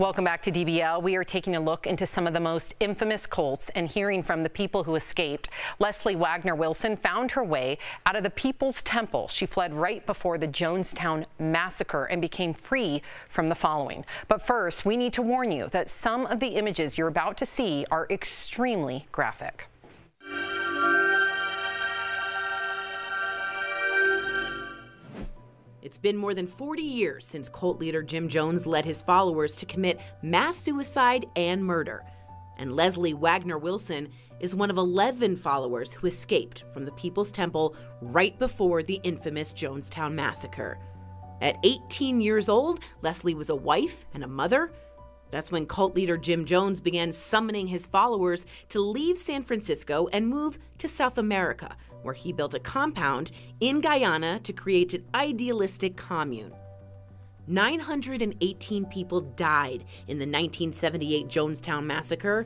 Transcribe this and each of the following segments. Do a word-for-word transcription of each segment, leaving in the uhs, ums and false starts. Welcome back to D B L. We are taking a look into some of the most infamous cults and hearing from the people who escaped. Leslie Wagner-Wilson found her way out of the People's Temple. She fled right before the Jonestown massacre and became free from the following. But first, we need to warn you that some of the images you're about to see are extremely graphic. It's been more than forty years since cult leader Jim Jones led his followers to commit mass suicide and murder. And Leslie Wagner-Wilson is one of eleven followers who escaped from the People's Temple right before the infamous Jonestown massacre. At eighteen years old, Leslie was a wife and a mother. That's when cult leader Jim Jones began summoning his followers to leave San Francisco and move to South America, where he built a compound in Guyana to create an idealistic commune. nine hundred eighteen people died in the nineteen seventy-eight Jonestown massacre.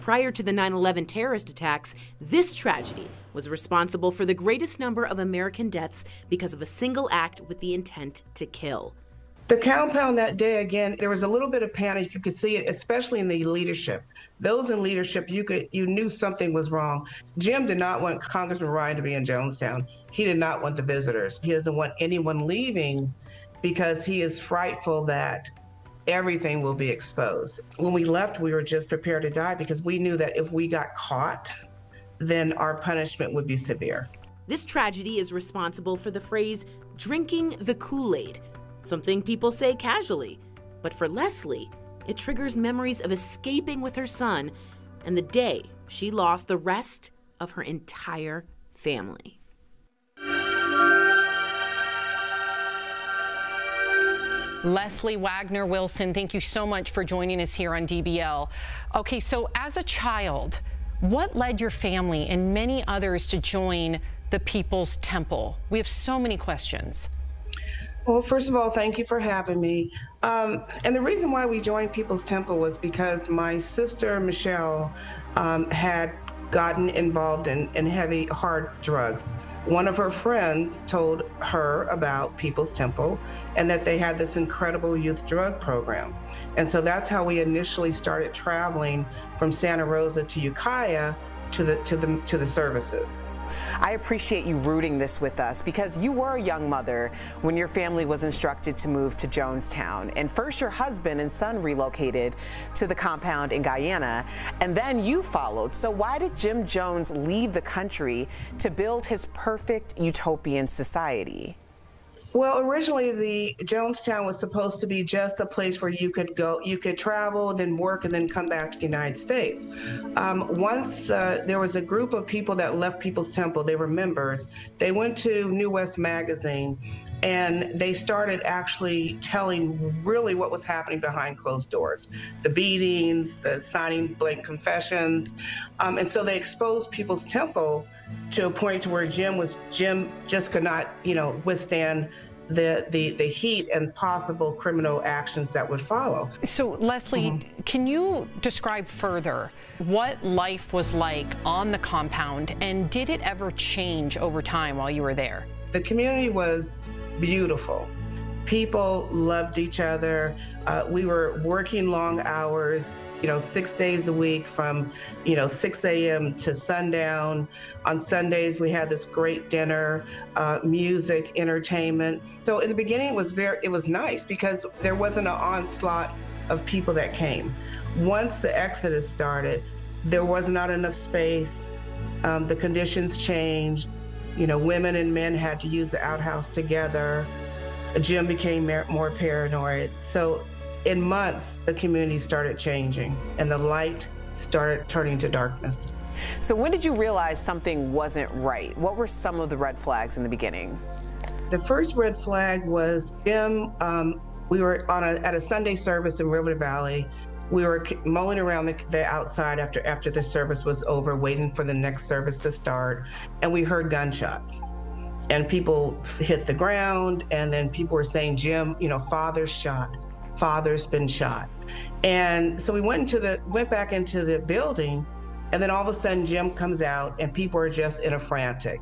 Prior to the nine eleven terrorist attacks, this tragedy was responsible for the greatest number of American deaths because of a single act with the intent to kill. The compound that day, again, there was a little bit of panic. You could see it, especially in the leadership. Those in leadership, you could you knew something was wrong. Jim did not want Congressman Ryan to be in Jonestown. He did not want the visitors. He doesn't want anyone leaving because he is frightful that everything will be exposed. When we left, we were just prepared to die because we knew that if we got caught, then our punishment would be severe. This tragedy is responsible for the phrase, drinking the Kool-Aid. Something people say casually, but for Leslie, it triggers memories of escaping with her son and the day she lost the rest of her entire family. Leslie Wagner-Wilson, thank you so much for joining us here on D B L. Okay, so as a child, what led your family and many others to join the People's Temple? We have so many questions. Well, first of all, thank you for having me. Um, and the reason why we joined People's Temple was because my sister, Michelle, um, had gotten involved in, in heavy, hard drugs. One of her friends told her about People's Temple and that they had this incredible youth drug program. And so that's how we initially started traveling from Santa Rosa to Ukiah to the, to the, to the services. I appreciate you rooting this with us because you were a young mother when your family was instructed to move to Jonestown. And first your husband and son relocated to the compound in Guyana, and then you followed. So why did Jim Jones leave the country to build his perfect utopian society? Well, originally the Jonestown was supposed to be just a place where you could go, you could travel, then work, and then come back to the United States. Um, once uh, there was a group of people that left People's Temple, they were members, they went to New West Magazine, and they started actually telling really what was happening behind closed doors. The beatings, the signing blank confessions, um, and so they exposed People's Temple to a point to where Jim was, Jim just could not, you know, withstand the, the, the heat and possible criminal actions that would follow. So Leslie, mm-hmm. can you describe further what life was like on the compound, and did it ever change over time while you were there? The community was beautiful. People loved each other. Uh, we were working long hours, you know, six days a week from, you know, six a m to sundown. On Sundays, we had this great dinner, uh, music, entertainment. So in the beginning, it was very, it was nice because there wasn't an onslaught of people that came. Once the exodus started, there was not enough space. Um, the conditions changed. You know, women and men had to use the outhouse together. Jim became more paranoid. So in months, the community started changing and the light started turning to darkness. So when did you realize something wasn't right? What were some of the red flags in the beginning? The first red flag was Jim, um, we were on a, at a Sunday service in River Valley. We were mulling around the, the outside after, after the service was over, waiting for the next service to start, and we heard gunshots. And people hit the ground, and then people were saying, Jim, you know, father's shot, father's been shot. And so we went into the, went back into the building, and then all of a sudden Jim comes out and people are just in a frantic.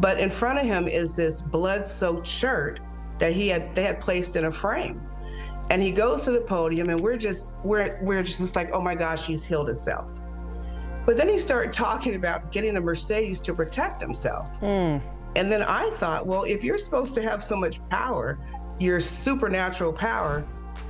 But in front of him is this blood-soaked shirt that he had, they had placed in a frame. And he goes to the podium, and we're just we're we're just like, oh my gosh, he's healed himself. But then he started talking about getting a Mercedes to protect himself. Mm. And then I thought, well, if you're supposed to have so much power, your supernatural power,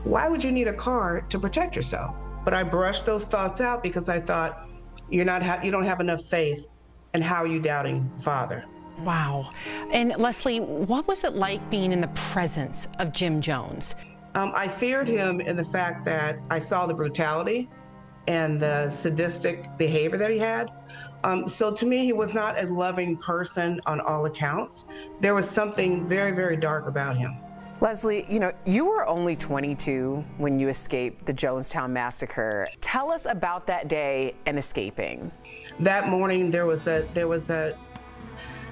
why would you need a car to protect yourself? But I brushed those thoughts out because I thought, you're not ha- you don't have enough faith, and how are you doubting the Father? Wow. And Leslie, what was it like being in the presence of Jim Jones? Um, I feared him in the fact that I saw the brutality and the sadistic behavior that he had. Um, so to me, he was not a loving person on all accounts. There was something very, very dark about him. Leslie, you know, you were only twenty-two when you escaped the Jonestown massacre. Tell us about that day and escaping. That morning, there was a there was a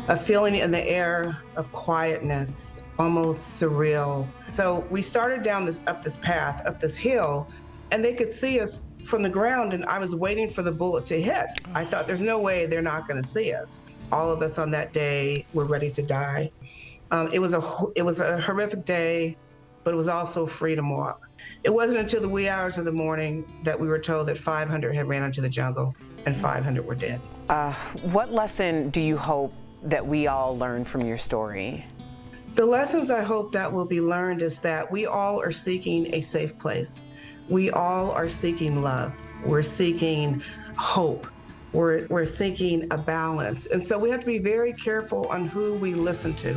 a feeling in the air of quietness, almost surreal. So we started down this up this path, up this hill, and they could see us from the ground, and I was waiting for the bullet to hit. I thought, there's no way they're not going to see us. All of us on that day were ready to die. Um, it was a it was a horrific day, but it was also Freedom Walk. It wasn't until the wee hours of the morning that we were told that five hundred had ran into the jungle and five hundred were dead. Uh, what lesson do you hope that we all learn from your story? The lessons I hope that will be learned is that we all are seeking a safe place. We all are seeking love. We're seeking hope. We're, we're seeking a balance. And so we have to be very careful on who we listen to.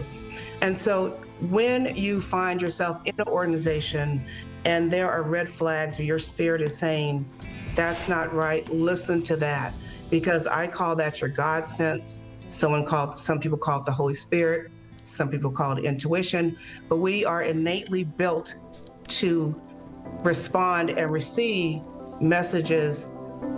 And so when you find yourself in an organization and there are red flags or your spirit is saying, that's not right, listen to that. Because I call that your God sense. Someone called, some people call it the Holy Spirit. Some people call it intuition. But we are innately built to respond and receive messages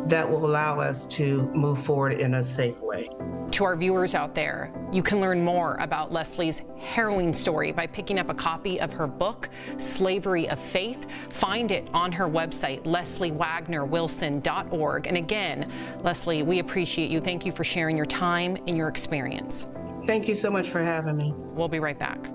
that will allow us to move forward in a safe way. To our viewers out there, you can learn more about Leslie's harrowing story by picking up a copy of her book, Slavery of Faith. Find it on her website, Leslie Wagner Wilson dot org. And again, Leslie, we appreciate you. Thank you for sharing your time and your experience. Thank you so much for having me. We'll be right back.